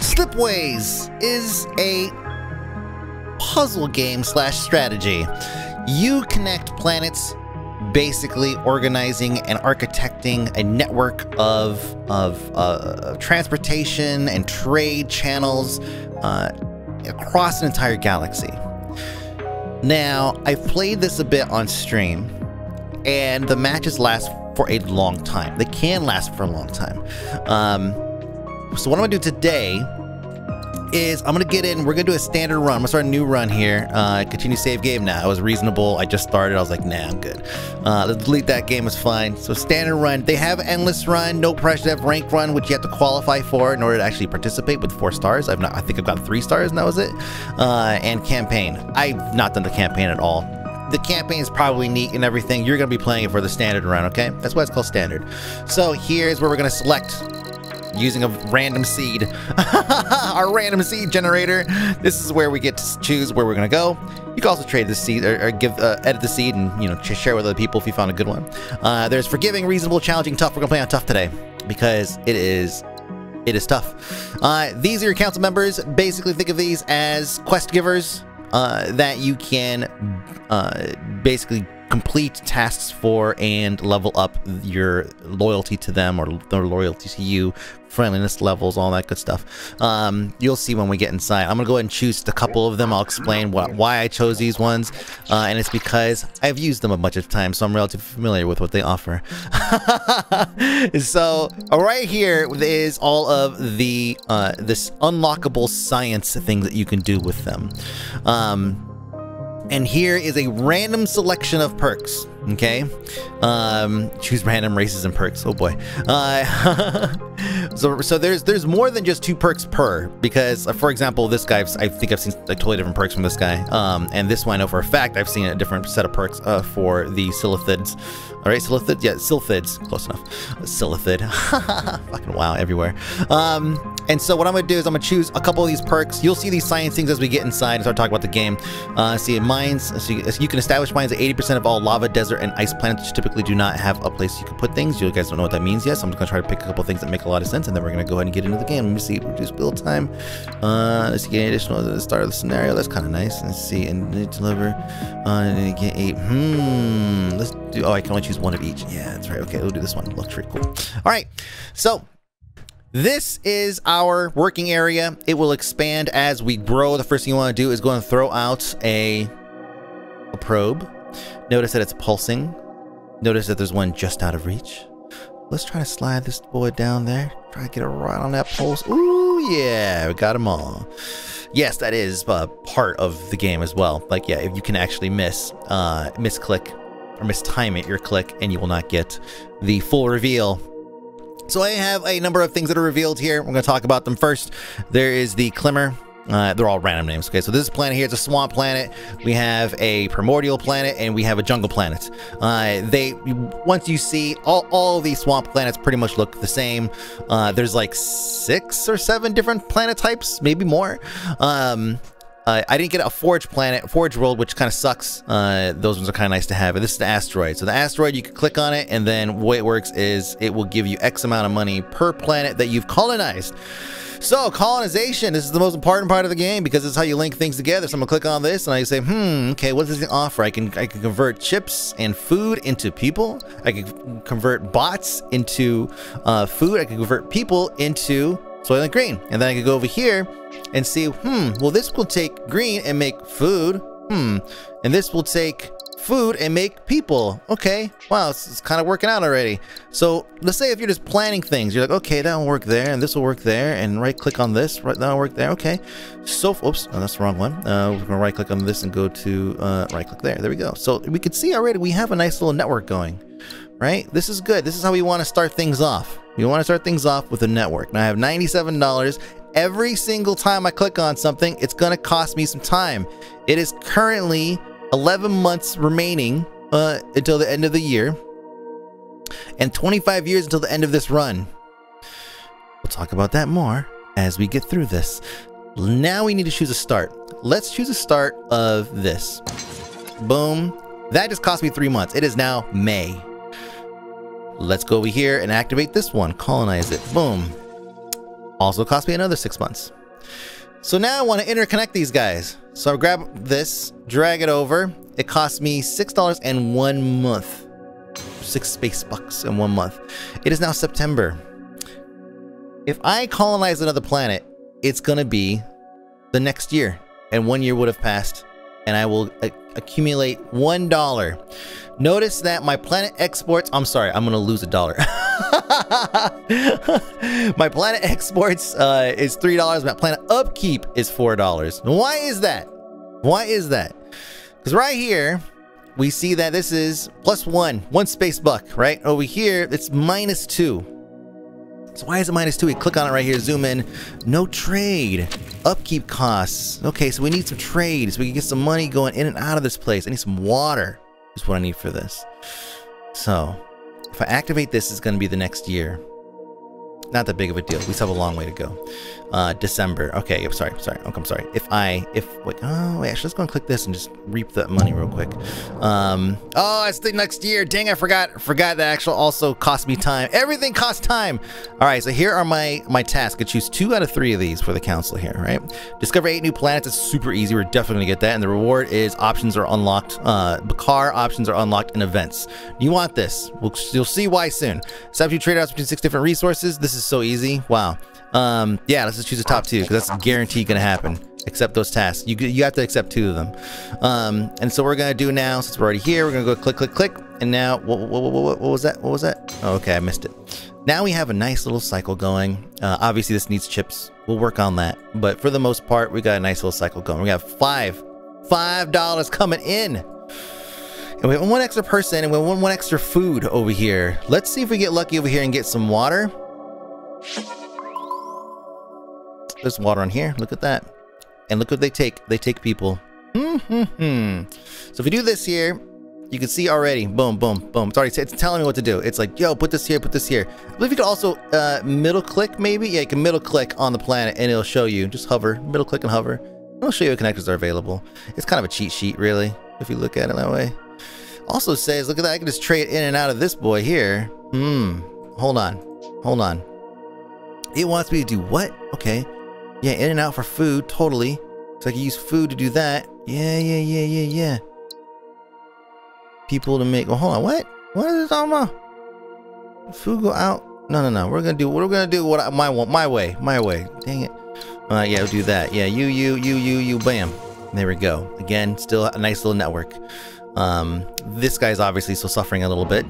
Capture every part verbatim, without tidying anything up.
Slipways is a puzzle game slash strategy. You connect planets, basically organizing and architecting a network of, of uh, transportation and trade channels uh, across an entire galaxy. Now, I've played this a bit on stream, and the matches last for a long time. They can last for a long time. Um, so what I'm gonna do today is I'm gonna get in, we're gonna do a standard run. I'm gonna start a new run here. Uh, continue save game now. Nah, it was reasonable. I just started. I was like, nah, I'm good. Uh, let's delete that game. It's fine. So standard run. They have endless run, no pressure. They have rank run, which you have to qualify for in order to actually participate with four stars. I've not. I think I've got three stars, and that was it. Uh, and campaign. I've not done the campaign at all. The campaign is probably neat and everything. You're gonna be playing it for the standard run, okay? That's why it's called standard. So here's where we're gonna select using a random seed. Our random seed generator. This is where we get to choose where we're gonna go. You can also trade the seed or, or give uh, edit the seed and you know share with other people if you found a good one. Uh, there's forgiving, reasonable, challenging, tough. We're gonna play on tough today because it is it is tough. Uh, these are your council members. Basically, think of these as quest givers uh, that you can uh, basically complete tasks for and level up your loyalty to them or their loyalty to you, friendliness levels, all that good stuff. Um, you'll see when we get inside. I'm gonna go ahead and choose a couple of them. I'll explain what, why I chose these ones, uh, and it's because I've used them a bunch of times, so I'm relatively familiar with what they offer. So right here is all of the uh, this unlockable science things that you can do with them. Um, And here is a random selection of perks, okay? Um, choose random races and perks, oh boy. Uh, so so there's there's more than just two perks per, because uh, for example, this guy, I've, I think I've seen like totally different perks from this guy. Um, and this one I know for a fact, I've seen a different set of perks uh, for the Silithids. All right, Silithid, yeah, Silithids, close enough. Silithid, fucking wow, everywhere. Um, and so what I'm gonna do is I'm gonna choose a couple of these perks. You'll see these science things as we get inside and start talking about the game. Uh, see, mines, so you, so you can establish mines at eighty percent of all lava, desert, and ice planets, which typically do not have a place you can put things. You guys don't know what that means yet, so I'm just gonna try to pick a couple of things that make a lot of sense, and then we're gonna go ahead and get into the game. Let me see, reduce build time. Uh, let's get additional to the start of the scenario. That's kind of nice. Let's see, and deliver, uh, get eight, hmm, let's do, oh, I can only choose one of each. Yeah, that's right, okay, we'll do this one. Looks pretty cool. All right, so, this is our working area. It will expand as we grow. The first thing you want to do is go and throw out a, a probe. Notice that it's pulsing. Notice that there's one just out of reach. Let's try to slide this boy down there. Try to get it right on that pulse. Ooh, yeah, we got them all. Yes, that is uh, part of the game as well. Like, yeah, if you can actually miss, uh, misclick or mistime it, your click, and you will not get the full reveal. So I have a number of things that are revealed here. We're gonna talk about them first. There is the Climmer. Uh, they're all random names. Okay, so this planet here, it's a swamp planet. We have a primordial planet, and we have a jungle planet. Uh, they once you see all all these swamp planets pretty much look the same. Uh, there's like six or seven different planet types, maybe more. Um, Uh, I didn't get a Forge planet, Forge world, which kind of sucks. Uh, those ones are kind of nice to have. But this is the asteroid. So the asteroid, you can click on it, and then the way it works is it will give you X amount of money per planet that you've colonized. So colonization, this is the most important part of the game because it's how you link things together. So I'm gonna click on this, and I say, hmm, okay, what does this offer? I can I can convert chips and food into people. I can convert bots into uh, food. I can convert people into Soylent Green. And then I can go over here and see, hmm, well, this will take green and make food. Hmm. And this will take food and make people. Okay. Wow, it's, it's kind of working out already. So let's say if you're just planning things, you're like, okay, that'll work there, and this will work there, and right click on this, right, that'll work there. Okay. So, oops, oh, that's the wrong one. Uh, we're gonna right click on this and go to uh, right click there. There we go. So we can see already we have a nice little network going, right? This is good. This is how we want to start things off. We want to start things off with a network. Now I have ninety-seven dollars. Every single time I click on something, it's gonna cost me some time. It is currently eleven months remaining uh, until the end of the year, and twenty-five years until the end of this run. We'll talk about that more as we get through this. Now we need to choose a start. Let's choose a start of this. Boom. That just cost me three months. It is now May. Let's go over here and activate this one. Colonize it. Boom. Also cost me another six months. So now I want to interconnect these guys. So I grab this, drag it over. It costs me six dollars and one month. Six space bucks in one month. It is now September. If I colonize another planet, it's going to be the next year. And one year would have passed. And I will uh, accumulate one dollar. Notice that my planet exports... I'm sorry, I'm going to lose a dollar. My planet exports uh, is three dollars. My planet upkeep is four dollars. Why is that? Why is that? Because right here, we see that this is plus one. One space buck, right? Over here, it's minus two. So why is it minus two? We click on it right here, zoom in. No trade. Upkeep costs. Okay, so we need some trade so we can get some money going in and out of this place. I need some water is what I need for this. So if I activate this, it's going to be the next year. Not that big of a deal. We still have a long way to go. Uh, December. Okay, I'm sorry. Sorry. I'm sorry. If I, if, wait, oh, wait, actually, let's go and click this and just reap that money real quick. Um, oh, it's the next year. Dang, I forgot. Forgot that actually also cost me time. Everything costs time. All right, so here are my, my tasks. I choose two out of three of these for the council here, right? Discover eight new planets. It's super easy. We're definitely going to get that. And the reward is options are unlocked. Uh, Bakar options are unlocked in events. You want this. We'll, you'll see why soon. Substitute trade offs between six different resources. This is so easy. Wow. Um, yeah, let's just choose the top two because that's guaranteed gonna happen. Accept those tasks. You you have to accept two of them. Um, and so what we're gonna do now, since we're already here, we're gonna go click, click, click. And now, what, what, what, what, what was that? What was that? Oh, okay, I missed it. Now we have a nice little cycle going. Uh, obviously, this needs chips. We'll work on that. But for the most part, we got a nice little cycle going. We have five, five dollars coming in. And we have one extra person and we have one, one extra food over here. Let's see if we get lucky over here and get some water. There's water on here. Look at that. And look what they take. They take people. Mm-hmm-hmm. So if we do this here, you can see already. Boom, boom, boom. It's already it's telling me what to do. It's like, yo, put this here, put this here. I believe you could also uh, middle click maybe. Yeah, you can middle click on the planet and it'll show you. Just hover, middle click and hover. It'll show you what connectors are available. It's kind of a cheat sheet, really, if you look at it that way. Also says, look at that. I can just trade in and out of this boy here. Hmm. Hold on. Hold on. It wants me to do what? Okay. Yeah, in and out for food, totally. So I can use food to do that. Yeah, yeah, yeah, yeah, yeah. People to make... Well, hold on, what? What is this talking about? Food go out? No, no, no. We're going to do... We're going to do what I, my, my way. My way. Dang it. Uh, yeah, we'll do that. Yeah, you, you, you, you, you, bam. There we go. Again, still a nice little network. Um, this guy's obviously still suffering a little bit.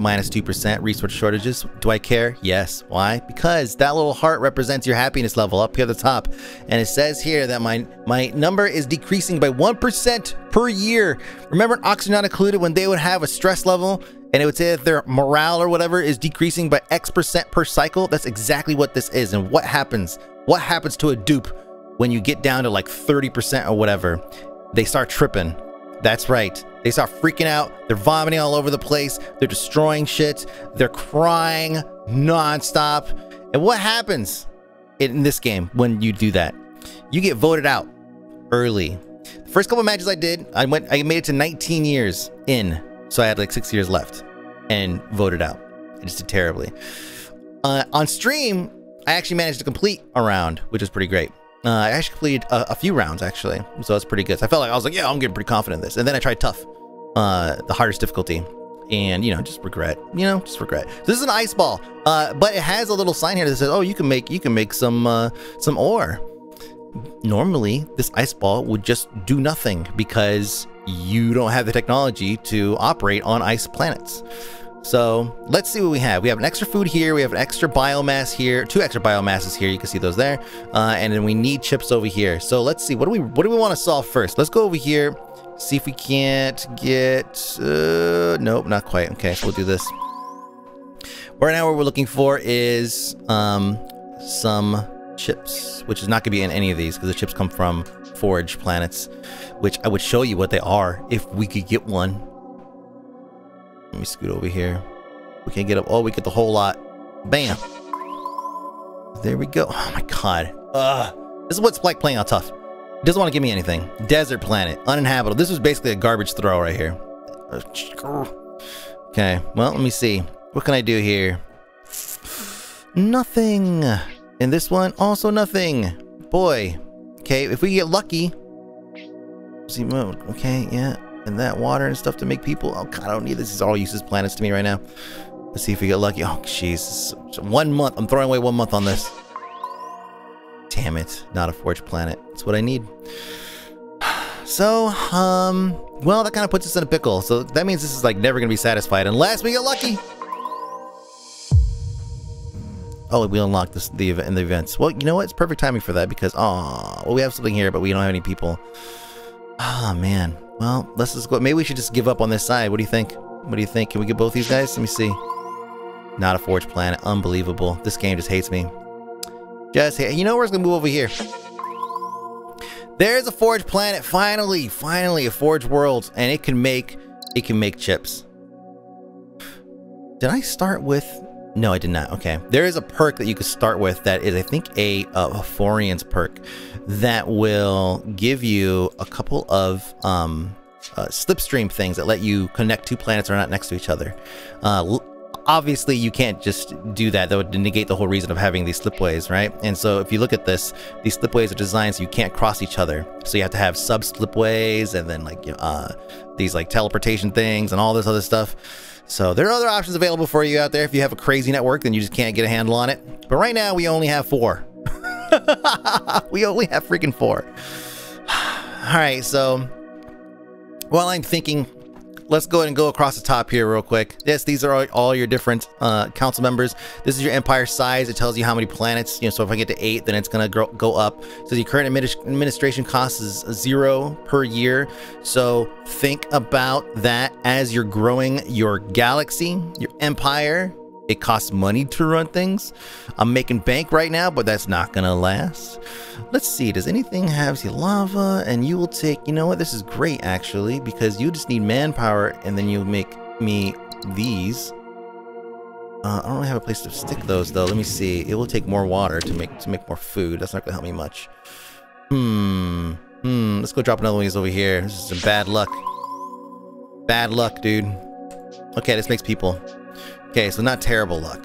Minus two percent resource shortages. Do I care? Yes. Why? Because that little heart represents your happiness level up here at the top. And it says here that my my number is decreasing by one percent per year. Remember Oxygen Not Included when they would have a stress level and it would say that their morale or whatever is decreasing by X percent per cycle? That's exactly what this is. And what happens? What happens to a dupe when you get down to like thirty percent or whatever? They start tripping. That's right. They start freaking out. They're vomiting all over the place. They're destroying shit. They're crying nonstop. And what happens in this game when you do that? You get voted out early. The first couple of matches I did, I went, I made it to nineteen years in, so I had like six years left, and voted out. I just did terribly. Uh, on stream, I actually managed to complete a round, which is pretty great. Uh, I actually completed a, a few rounds actually, so that's pretty good. So I felt like I was like, yeah, I'm getting pretty confident in this. And then I tried tough, uh, the hardest difficulty, and you know, just regret. You know, just regret. So this is an ice ball, uh, but it has a little sign here that says, oh, you can make you can make some uh, some ore. Normally, this ice ball would just do nothing because you don't have the technology to operate on ice planets. So let's see what we have. We have an extra food here. We have an extra biomass here. Two extra biomasses here. You can see those there. Uh, and then we need chips over here. So let's see. What do we What do we want to solve first? Let's go over here. See if we can't get... Uh, nope, not quite. Okay, we'll do this. Right now what we're looking for is um, some chips, which is not going to be in any of these because the chips come from forage planets, which I would show you what they are if we could get one. Let me scoot over here. We can't get up. Oh, we get the whole lot. Bam. There we go. Oh my god. Ugh. This is what's like playing on tough. It doesn't want to give me anything. Desert planet. Uninhabitable. This was basically a garbage throw right here. Okay. Well, let me see. What can I do here? Nothing. And this one, also nothing. Boy. Okay, if we get lucky. See mode. Okay, yeah. And that water and stuff to make people. Oh god, I don't need this. This is all useless planets to me right now. Let's see if we get lucky. Oh jeez. One month. I'm throwing away one month on this. Damn it. Not a forged planet. That's what I need. So, um, well, that kind of puts us in a pickle. So that means this is like never gonna be satisfied unless we get lucky. Oh, we unlocked this, the event in the events. Well, you know what? It's perfect timing for that because, oh, well, we have something here, but we don't have any people. Ah, oh, man. Well, let's just go. Maybe we should just give up on this side. What do you think? What do you think? Can we get both these guys? Let me see. Not a forged planet. Unbelievable. This game just hates me. Just hate. You know, we're just gonna move over here. There's a forged planet. Finally, finally, a forged world, and it can make it can make chips. Did I start with? No, I did not. Okay. There is a perk that you could start with that is, I think, a, a Forian's perk that will give you a couple of um, uh, slipstream things that let you connect two planets that are not next to each other. Uh, obviously, you can't just do that. That would negate the whole reason of having these slipways, right? And so if you look at this, these slipways are designed so you can't cross each other. So you have to have sub-slipways and then like uh, these like teleportation things and all this other stuff. So there are other options available for you out there. If you have a crazy network, then you just can't get a handle on it. But right now, we only have four. We only have freaking four. All right, so while I'm thinking, let's go ahead and go across the top here real quick. Yes, these are all, all your different uh, council members. This is your empire size. It tells you how many planets. You know, so if I get to eight, then it's gonna grow, go up. So your current administ administration cost is zero per year. So think about that as you're growing your galaxy, your empire. It costs money to run things. I'm making bank right now, but that's not gonna last. Let's see, does anything have the lava? And you will take, you know what, this is great actually, because you just need manpower and then you'll make me these. Uh, I don't really have a place to stick those though. Let me see, it will take more water to make to make more food. That's not gonna help me much. Hmm, hmm, let's go drop another one of these over here. This is some bad luck. Bad luck, dude. Okay, this makes people. Okay, so not terrible luck.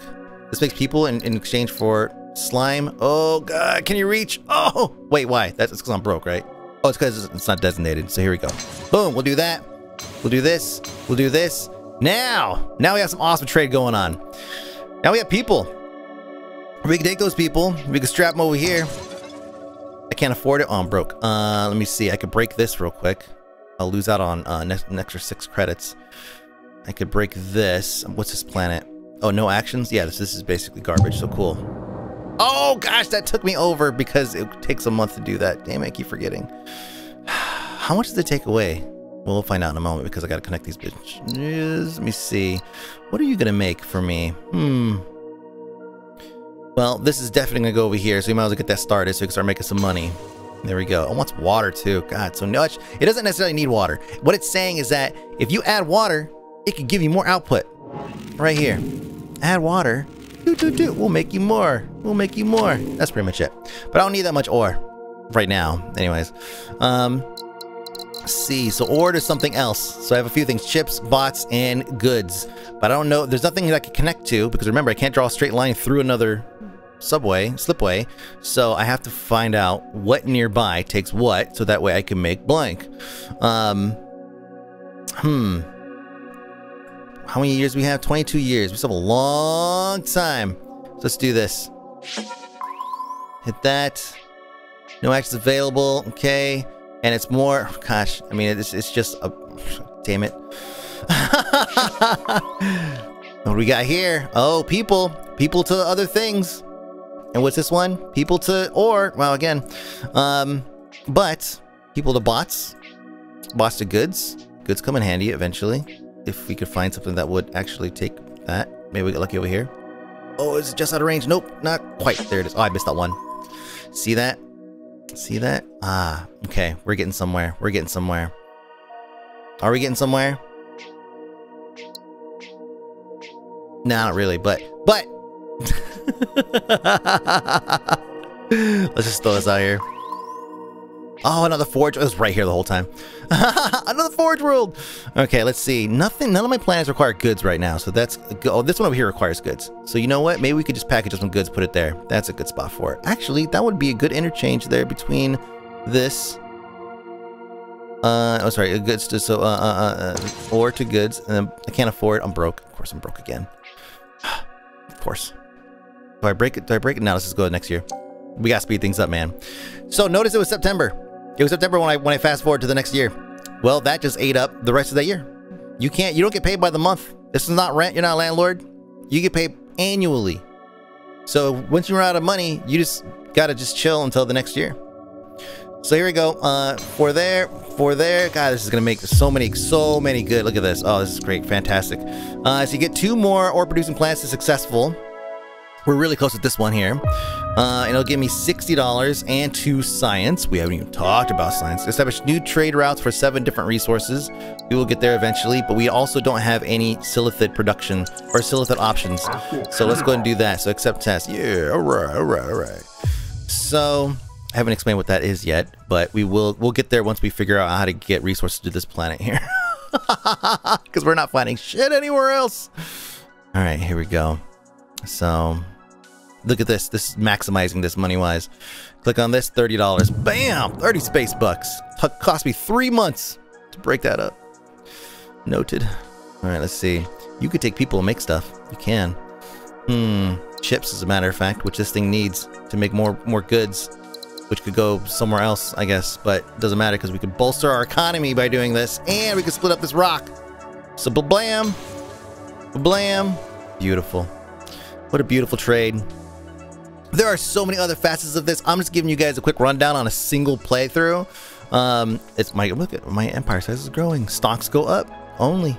This makes people in, in exchange for slime. Oh, God, can you reach? Oh, wait, why? That's because I'm broke, right? Oh, it's because it's not designated. So here we go. Boom, we'll do that. We'll do this. We'll do this. Now, now we have some awesome trade going on. Now we have people. We can take those people. We can strap them over here. I can't afford it. Oh, I'm broke. Uh, let me see. I could break this real quick. I'll lose out on uh, next, an extra six credits. I could break this. What's this planet? Oh, no actions? Yeah, this, this is basically garbage, so cool. Oh, gosh, that took me over because it takes a month to do that. Damn it, I keep forgetting. How much does it take away? Well, we'll find out in a moment because I got to connect these bitches. Let me see. What are you going to make for me? Hmm. Well, this is definitely going to go over here, so we might as well get that started so we can start making some money. There we go. It wants water, too. God, so much. It doesn't necessarily need water. What it's saying is that if you add water, it could give you more output. Right here. Add water. Do, do, do. We'll make you more. We'll make you more. That's pretty much it. But I don't need that much ore right now. Anyways. Um, let's see. So ore is something else. So I have a few things. Chips, bots, and goods. But I don't know. There's nothing that I can connect to. Because remember, I can't draw a straight line through another subway, slipway. So I have to find out what nearby takes what. So that way I can make blank. Um, hmm. How many years we have? twenty-two years. We still have a long time. So let's do this. Hit that. No actions available. Okay. And it's more. Gosh. I mean, it's, it's just a. Damn it. What do we got here? Oh, people. People to other things. And what's this one? People to or. Well, again. Um, but people to bots. Bots to goods. Goods come in handy eventually. If we could find something that would actually take that. Maybe we get lucky over here. Oh, is it just out of range? Nope, not quite. There it is. Oh, I missed that one. See that? See that? Ah, okay. We're getting somewhere. We're getting somewhere. Are we getting somewhere? Nah, not really, but... But! Let's just throw this out here. Oh, another forge. It was right here the whole time. Another forge world. Okay, let's see. Nothing. None of my planets require goods right now, so that's. Oh, this one over here requires goods. So you know what? Maybe we could just package up some goods, put it there. That's a good spot for it. Actually, that would be a good interchange there between this. Uh, oh, sorry. Goods to so uh, uh, uh or to goods, and I can't afford. I'm broke. Of course, I'm broke again. Of course. Do I break it? Do I break it? No, let's just go next year. We gotta speed things up, man. So notice it was September. It was September when I when I fast forward to the next year. Well, that just ate up the rest of that year. You can't. You don't get paid by the month. This is not rent. You're not a landlord. You get paid annually. So once you run out of money, you just gotta just chill until the next year. So here we go. Uh, for there, for there. God, this is gonna make so many, so many good. Look at this. Oh, this is great, fantastic. Uh, so you get two more ore producing plants to successful. We're really close with this one here. Uh, and it'll give me sixty dollars and two science. We haven't even talked about science. Establish new trade routes for seven different resources. We will get there eventually, but we also don't have any silithid production or silithid options. So let's go ahead and do that. So accept test. Yeah, all right, all right, all right. So I haven't explained what that is yet, but we will we'll get there once we figure out how to get resources to this planet here. Because we're not finding shit anywhere else. All right, here we go. So look at this. This is maximizing this money-wise. Click on this, thirty dollars. Bam! thirty space bucks. T cost me three months to break that up. Noted. All right, let's see. You could take people and make stuff. You can. Hmm. Chips, as a matter of fact, which this thing needs to make more, more goods, which could go somewhere else, I guess. But it doesn't matter because we could bolster our economy by doing this, and we could split up this rock. So ba-blam. Ba-blam. Beautiful. What a beautiful trade. There are so many other facets of this. I'm just giving you guys a quick rundown on a single playthrough. Um, it's my look at my empire size is growing. Stocks go up only.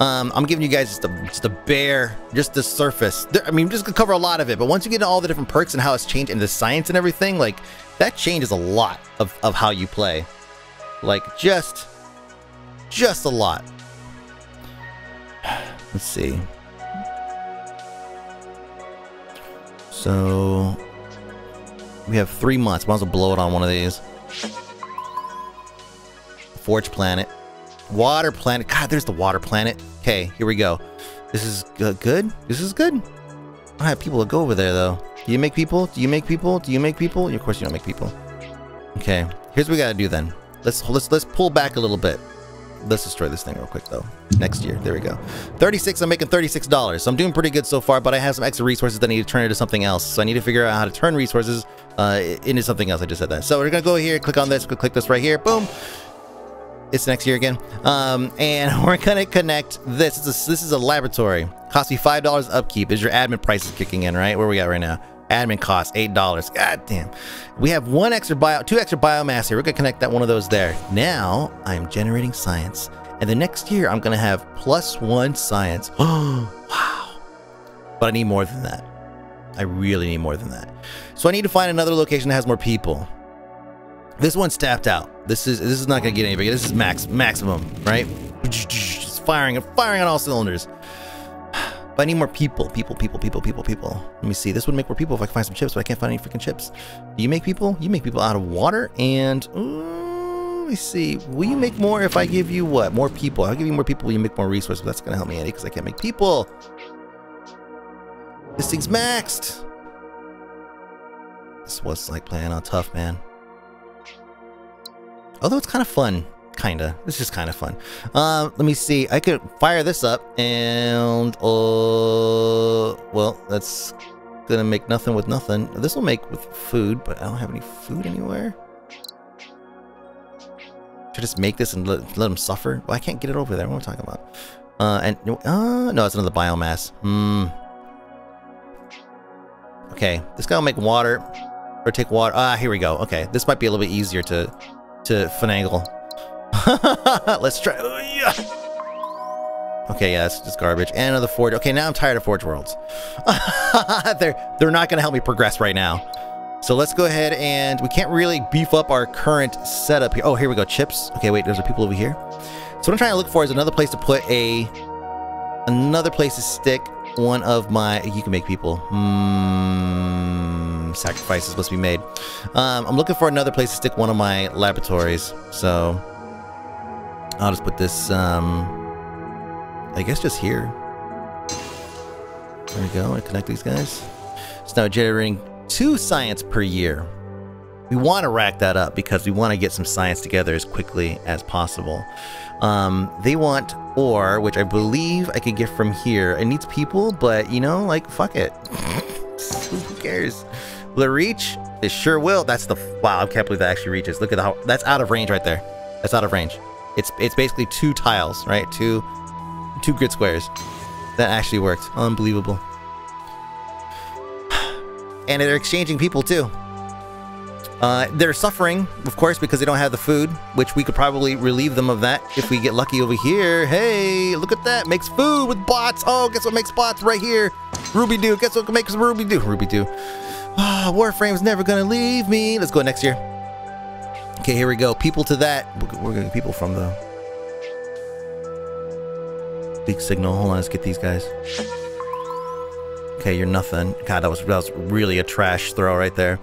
Um, I'm giving you guys just the just the bare, just the surface. There, I mean, just gonna cover a lot of it. But once you get into all the different perks and how it's changed and the science and everything, like that changes a lot of of how you play. Like just, just a lot. Let's see. So we have three months. Might as well blow it on one of these. Forge planet, water planet. God, there's the water planet. Okay, here we go. This is good. This is good. I don't have people to go over there though. Do you make people? Do you make people? Do you make people? Of course you don't make people. Okay, here's what we gotta do then. Let's let's let's pull back a little bit. Let's destroy this thing real quick though. Next year, there we go. thirty-six. I'm making thirty-six dollars, so I'm doing pretty good so far. But I have some extra resources that I need to turn into something else. So I need to figure out how to turn resources uh, into something else. I just said that. So we're gonna go here, click on this, click this right here. Boom. It's next year again, um, and we're gonna connect this. This is a, this is a laboratory. Cost me five dollars upkeep. Is your admin prices kicking in right? Where we at right now? Admin costs eight dollars. God damn. We have one extra bio, two extra biomass here. We're gonna connect that one of those there. Now I'm generating science, and the next year I'm gonna have plus one science. Oh wow! But I need more than that. I really need more than that. So I need to find another location that has more people. This one's tapped out. This is this is not gonna get any bigger. This is max maximum, right? Just firing and firing on all cylinders. But I need more people. People, people, people, people, people. Let me see. This would make more people if I could find some chips, but I can't find any freaking chips. Do you make people? You make people out of water and... Ooh, let me see. Will you make more if I give you what? More people. I'll give you more people when you make more resources. But that's going to help me, Andy, because I can't make people. This thing's maxed. This was like playing on tough, man. Although it's kind of fun. Kinda. This is kind of fun. Uh, let me see. I could fire this up and... Uh, well, that's gonna make nothing with nothing. This will make with food, but I don't have any food anywhere. Should I just make this and let, let them suffer? Well, I can't get it over there. What am I talking about? Uh, and... Uh, no, it's another biomass. Hmm. Okay. This guy will make water. Or take water. Ah, here we go. Okay. This might be a little bit easier to, to finagle. Let's try. Oh, yeah. Okay, yeah, that's just garbage. And another forge. Okay, now I'm tired of forge worlds. they're they're not gonna help me progress right now. So let's go ahead and we can't really beef up our current setup here. Oh, here we go. Chips. Okay, wait. There's a people over here. So what I'm trying to look for is another place to put a another place to stick one of my. You can make people. Hmm. sacrifices must be made. Um, I'm looking for another place to stick one of my laboratories, so I'll just put this, um, I guess just here. There we go, I connect these guys. It's now generating two science per year. We want to rack that up because we want to get some science together as quickly as possible. Um, they want ore, which I believe I could get from here. It needs people, but you know, like, fuck it. Who cares? Will it reach? It sure will. That's the, wow, I can't believe that actually reaches. Look at how, that's out of range right there. That's out of range. It's it's basically two tiles, right? Two, two grid squares. That actually worked. Unbelievable. And they're exchanging people too. Uh, they're suffering, of course, because they don't have the food, which we could probably relieve them of that if we get lucky over here. Hey, look at that. Makes food with bots. Oh, guess what makes bots right here? Ruby Doo. Guess what makes Ruby Doo? Ruby Doo. Oh, Warframe's never gonna leave me. Let's go next year. Okay, here we go. People to that. We're gonna get people from the big signal. Hold on, let's get these guys. Okay, you're nothing. God, that was, that was really a trash throw right there.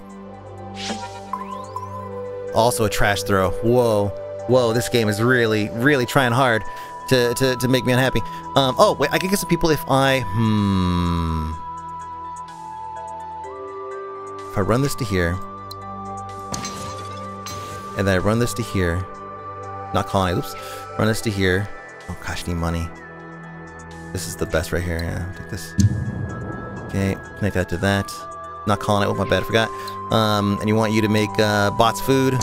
Also a trash throw. Whoa, whoa! This game is really, really trying hard to to, to make me unhappy. Um, oh wait, I can get some people if I hmm. If I run this to here, and then I run this to here. Not calling. Oops. Run this to here. Oh gosh, I need money. This is the best right here. Yeah, take this. Okay, connect that to that. Not calling it. Oh my bad, I forgot. Um, and you want you to make uh, bots food,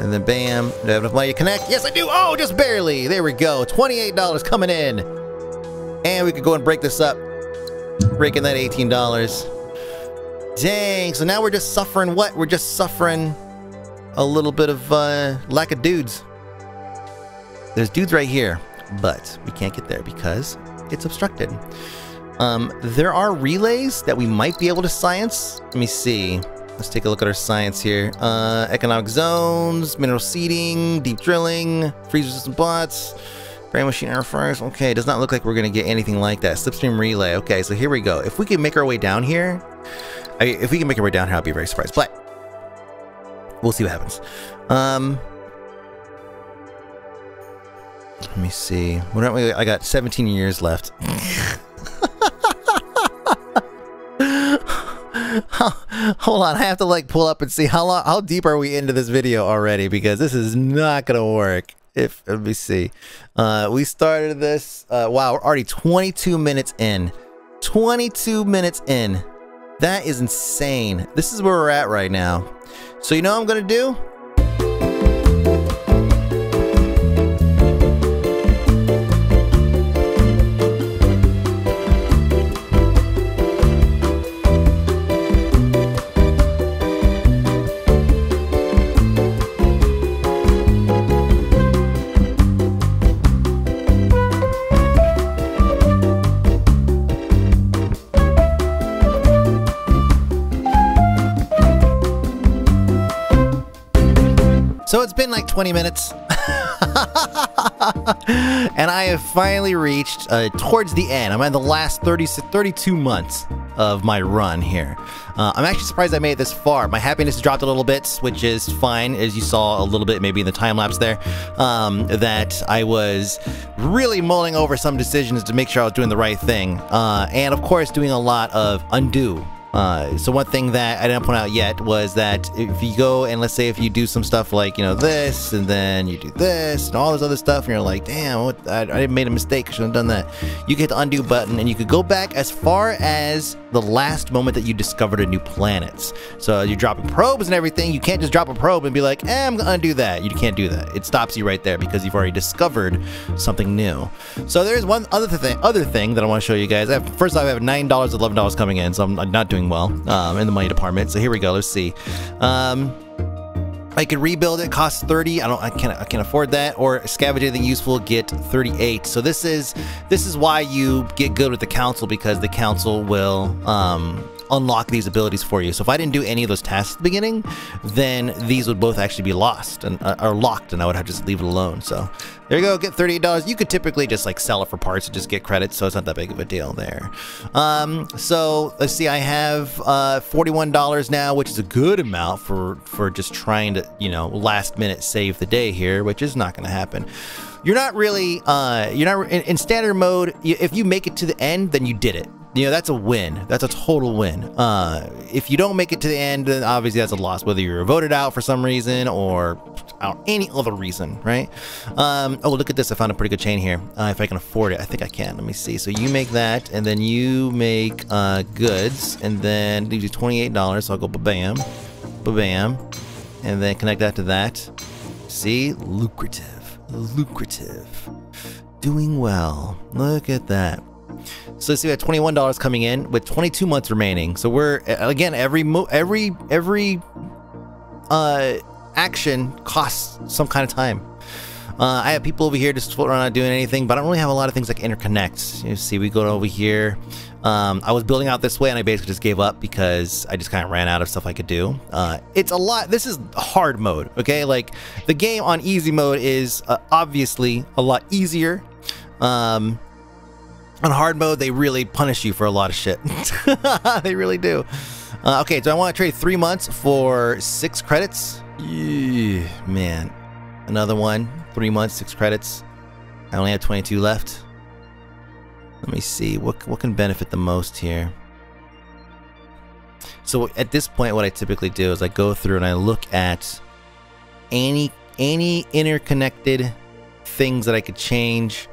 and then bam, do I have enough money to connect? Yes, I do. Oh, just barely. There we go. Twenty-eight dollars coming in, and we could go and break this up, breaking that eighteen dollars. Dang. So now we're just suffering. What? We're just suffering a little bit of uh, lack of dudes. There's dudes right here, but we can't get there because it's obstructed. Um, there are relays that we might be able to science. Let me see. Let's take a look at our science here. Uh, economic zones, mineral seeding, deep drilling, freeze-resistant bots, brain machine interference. Okay, it does not look like we're going to get anything like that. Slipstream relay. Okay, so here we go. If we can make our way down here, I mean, if we can make our way down here, I'll be very surprised, but we'll see what happens. Um, let me see. Why don't we, I got seventeen years left. Hold on, I have to like pull up and see how long, how deep are we into this video already, because this is not gonna work. If let me see, uh, we started this. Uh, wow, we're already twenty-two minutes in. twenty-two minutes in. That is insane. This is where we're at right now. So you know what I'm gonna do? So it's been like twenty minutes, and I have finally reached uh, towards the end. I'm at the last thirty to thirty-two months of my run here. Uh, I'm actually surprised I made it this far. My happiness dropped a little bit, which is fine, as you saw a little bit maybe in the time lapse there, um, that I was really mulling over some decisions to make sure I was doing the right thing, uh, and of course doing a lot of undo. Uh, so one thing that I didn't point out yet was that if you go and let's say if you do some stuff like, you know, this, and then you do this and all this other stuff, and you're like, damn, what, I, I made a mistake, I shouldn't have done that. You hit the undo button and you could go back as far as the last moment that you discovered a new planet. So you're dropping probes and everything. You can't just drop a probe and be like, eh, I'm gonna undo that. You can't do that. It stops you right there because you've already discovered something new. So there's one other thing, other thing that I want to show you guys. I have, first off, I have nine dollars, eleven dollars coming in, so I'm not doing well um, in the money department. So here we go. Let's see. Um, I could rebuild it. Costs thirty. I don't. I can't. I can't afford that. Or scavenge anything useful. Get thirty-eight. So this is this is why you get good with the council, because the council will um, unlock these abilities for you. So if I didn't do any of those tasks at the beginning, then these would both actually be lost and uh, are locked, and I would have to just leave it alone. So there you go, get thirty-eight dollars. You could typically just like sell it for parts and just get credits, so it's not that big of a deal there. Um, so let's see, I have uh, forty-one dollars now, which is a good amount for for just trying to, you know, last minute save the day here, which is not going to happen. You're not really, uh, you're not in, in standard mode. If you make it to the end, then you did it. You know, that's a win. That's a total win. Uh, if you don't make it to the end, then obviously that's a loss, whether you're voted out for some reason or out any other reason, right? Um, oh, look at this. I found a pretty good chain here. Uh, if I can afford it, I think I can. Let me see. So you make that, and then you make uh, goods, and then it leaves you twenty-eight dollars. So I'll go ba-bam, ba-bam, and then connect that to that. See? Lucrative. Lucrative. Doing well. Look at that. So let's see, we have twenty-one dollars coming in with twenty-two months remaining. So we're, again, every mo every every uh, action costs some kind of time. Uh, I have people over here just floating around not doing anything, but I don't really have a lot of things like interconnects. You see, we go over here. Um, I was building out this way, and I basically just gave up because I just kind of ran out of stuff I could do. Uh, it's a lot. This is hard mode, okay? Like, the game on easy mode is uh, obviously a lot easier. Um... On hard mode, they really punish you for a lot of shit. They really do. Uh, okay, so I want to trade three months for six credits. Yeah, man. Another one. Three months, six credits. I only have twenty-two left. Let me see. What, what can benefit the most here? So at this point, what I typically do is I go through and I look at any, any interconnected things that I could change.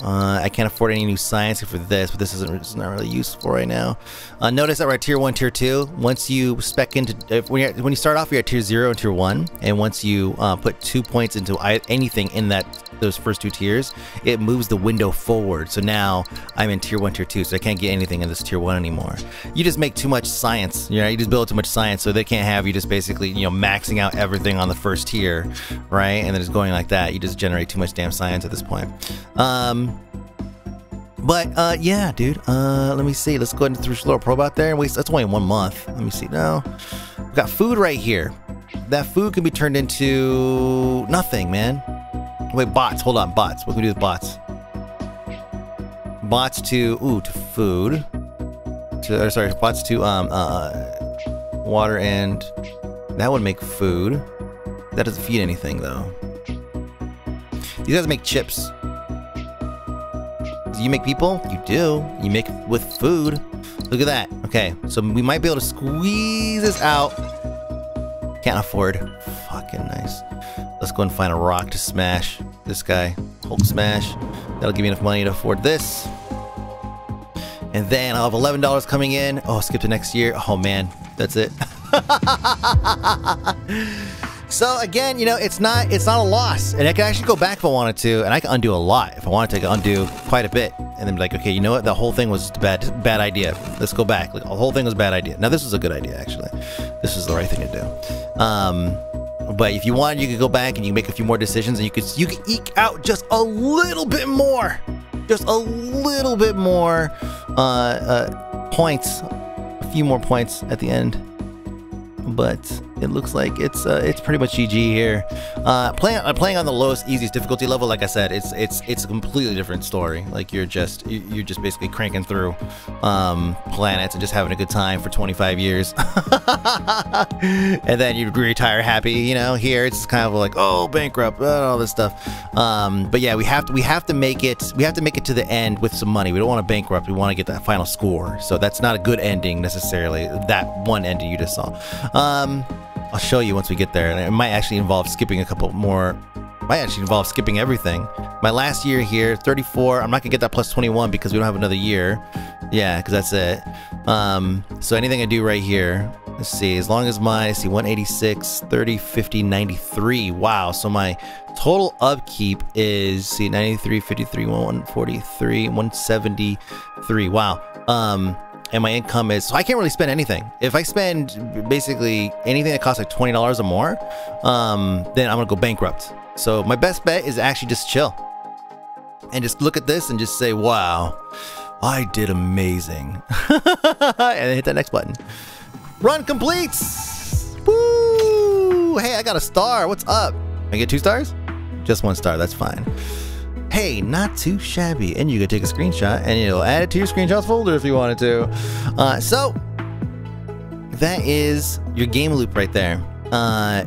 Uh, I can't afford any new science for this, but this isn't it's not really useful right now. Uh, notice that we're at tier one, tier two. Once you spec into if, when, you're, when you start off, you're at tier zero and tier one, and once you uh, put two points into I anything in that those first two tiers, it moves the window forward. So now I'm in tier one, tier two, so I can't get anything in this tier one anymore. You just make too much science, you know. You just build too much science, so they can't have you just basically, you know, maxing out everything on the first tier, right? And then it's going like that. You just generate too much damn science at this point. Um. But, uh, yeah, dude, uh, let me see. Let's go ahead and throw a little probe out there. And waste. That's only one month. Let me see now. We've got food right here. That food can be turned into nothing, man. Wait, bots. Hold on, bots. What can we do with bots? Bots to, ooh, to food. To, or sorry, bots to, um, uh, water and... That would make food. That doesn't feed anything, though. These guys make chips. You make people? You do. You make with food. Look at that. Okay, so we might be able to squeeze this out. Can't afford. Fucking nice. Let's go and find a rock to smash. This guy. Hulk smash. That'll give me enough money to afford this. And then I'll have eleven dollars coming in. Oh, skip to next year. Oh, man. That's it. So again, you know, it's not it's not a loss, and I can actually go back if I wanted to, and I can undo a lot if I wanted to. I can undo quite a bit, and then be like, okay, you know what? The whole thing was bad, bad idea. Let's go back. Like, the whole thing was a bad idea. Now this was a good idea, actually. This is the right thing to do. Um, but if you wanted, you could go back and you make a few more decisions, and you could you could eke out just a little bit more, just a little bit more uh, uh, points, a few more points at the end. But it looks like it's uh, it's pretty much G G here. Uh, playing uh, playing on the lowest, easiest difficulty level, like I said, it's it's it's a completely different story. Like you're just you're just basically cranking through um, planets and just having a good time for twenty-five years, and then you retire happy. You know, here it's kind of like, oh, bankrupt, uh, all this stuff. Um, but yeah, we have to we have to make it we have to make it to the end with some money. We don't want to bankrupt. We want to get that final score. So that's not a good ending necessarily. That one ending you just saw. Um, I'll show you once we get there, and it might actually involve skipping a couple more. Might actually involve skipping everything. My last year here, thirty-four. I'm not gonna get that plus twenty-one because we don't have another year. Yeah, because that's it. Um, so anything I do right here, let's see. As long as my, let's see, one eighty-six, thirty, fifty, ninety-three. Wow. So my total upkeep is, see, ninety-three, fifty-three, one forty-three, one seventy-three. Wow. Um. And my income is, so I can't really spend anything. If I spend basically anything that costs like twenty dollars or more, um, then I'm gonna go bankrupt. So my best bet is actually just chill. And just look at this and just say, wow, I did amazing. And hit that next button. Run completes! Woo! Hey, I got a star. What's up? I get two stars? Just one star. That's fine. Hey, not too shabby. And you can take a screenshot and it'll add it to your screenshots folder if you wanted to. Uh, so, that is your game loop right there. Uh,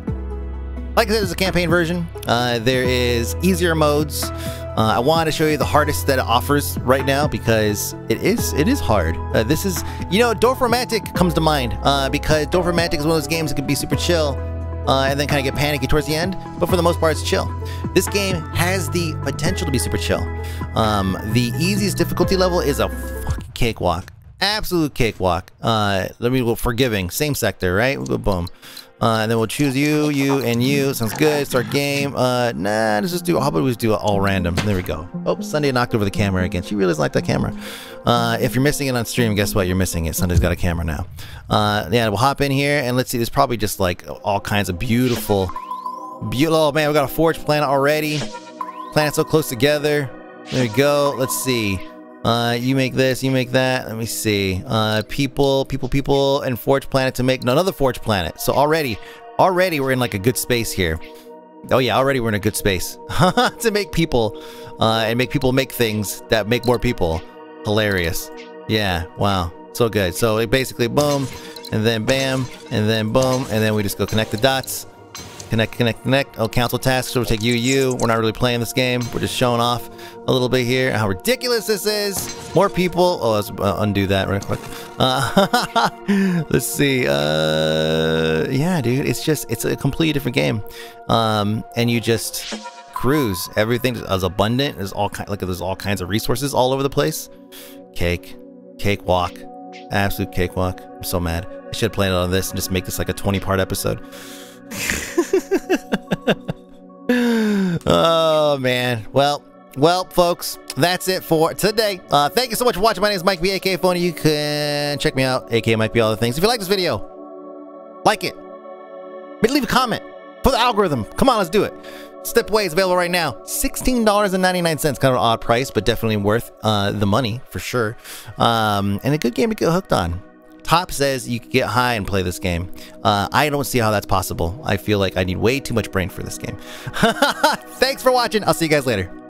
like I said, there's a campaign version. Uh, there is easier modes. Uh, I want to show you the hardest that it offers right now because it is it is hard. Uh, this is, you know, Dwarf Romantic comes to mind uh, because Dwarf Romantic is one of those games that can be super chill. Uh, and then kind of get panicky towards the end, but for the most part it's chill. This game has the potential to be super chill. Um, the easiest difficulty level is a fucking cakewalk. Absolute cakewalk. Uh, let me go forgiving. Same sector, right? We'll go boom. Uh, and then we'll choose you, you, and you. Sounds good. Start game. Uh, nah, let's just do, how about we just do it all random? There we go. Oh, Sunday knocked over the camera again. She really doesn't like that camera. Uh, if you're missing it on stream, guess what? You're missing it. Sunday's got a camera now. Uh, yeah, we'll hop in here and let's see. There's probably just like all kinds of beautiful, beautiful. Oh man, we got a forge planet already. Planets so close together. There we go. Let's see. Uh, you make this, you make that. Let me see. Uh, people, people, people, and forge planet to make another forge planet. So already, already we're in like a good space here. Oh yeah, already we're in a good space to make people, uh, and make people make things that make more people. Hilarious. Yeah. Wow. So good. So it basically boom, and then bam, and then boom, and then we just go connect the dots. Connect, connect, connect. Oh, council tasks. So we'll take you, you. We're not really playing this game. We're just showing off a little bit here. How ridiculous this is. More people. Oh, let's uh, undo that real quick. Uh, let's see. Uh, yeah, dude. It's just, it's a completely different game. Um, and you just cruise. Everything is abundant. There's all, ki like, there's all kinds of resources all over the place. Cake. Cakewalk. Absolute cakewalk. I'm so mad. I should have planned on this and just make this like a twenty part episode. Oh man, well well folks, that's it for today. Uh thank you so much for watching. My name is Mike B aka Fony. You can check me out, aka Mike B, all the things. If you like this video, like it, maybe leave a comment for the algorithm. Come on, let's do it. Slipways available right now, sixteen ninety-nine, kind of an odd price, but definitely worth uh the money for sure. Um and a good game to get hooked on. Top says you can get high and play this game. Uh, I don't see how that's possible. I feel like I need way too much brain for this game. Thanks for watching. I'll see you guys later.